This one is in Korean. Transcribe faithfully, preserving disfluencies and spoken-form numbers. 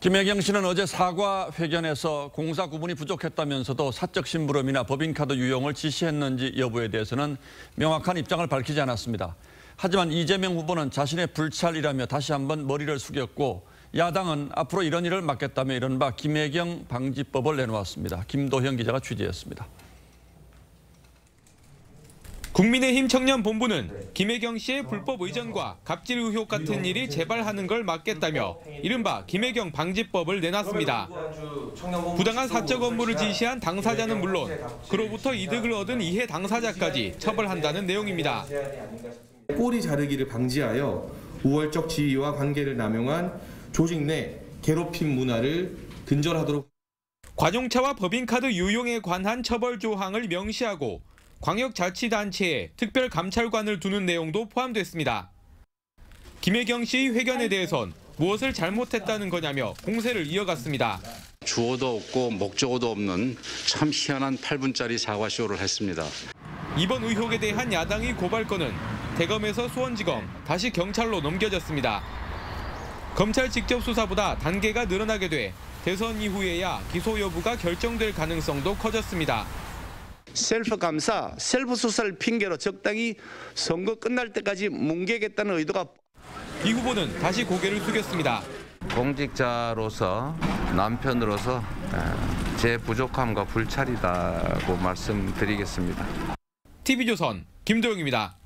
김혜경 씨는 어제 사과 회견에서 공사 구분이 부족했다면서도 사적 심부름이나 법인카드 유용을 지시했는지 여부에 대해서는 명확한 입장을 밝히지 않았습니다. 하지만 이재명 후보는 자신의 불찰이라며 다시 한번 머리를 숙였고, 야당은 앞으로 이런 일을 막겠다며 이른바 김혜경 방지법을 내놓았습니다. 김도형 기자가 취재했습니다. 국민의힘 청년본부는 김혜경 씨의 불법 의전과 갑질 의혹 같은 일이 재발하는 걸 막겠다며 이른바 김혜경 방지법을 내놨습니다. 부당한 사적 업무를 지시한 당사자는 물론 그로부터 이득을 얻은 이해 당사자까지 처벌한다는 내용입니다. 꼬리 자르기를 방지하여 우월적 지위와 관계를 남용한 조직 내 괴롭힘 문화를 근절하도록, 관용차와 법인카드 유용에 관한 처벌 조항을 명시하고 광역자치단체에 특별감찰관을 두는 내용도 포함됐습니다. 김혜경 씨 회견에 대해선 무엇을 잘못했다는 거냐며 공세를 이어갔습니다. 주어도 없고 목적어도 없는 참 희한한 팔 분짜리 사과쇼를 했습니다. 이번 의혹에 대한 야당의 고발건은 대검에서 수원지검, 다시 경찰로 넘겨졌습니다. 검찰 직접 수사보다 단계가 늘어나게 돼 대선 이후에야 기소 여부가 결정될 가능성도 커졌습니다. 셀프 감사, 셀프 수사를 핑계로 적당히 선거 끝날 때까지 뭉개겠다는 의도가. 이 후보는 다시 고개를 숙였습니다. 공직자로서, 남편으로서 제 부족함과 불찰이라고 말씀드리겠습니다. 티비조선 김도영입니다.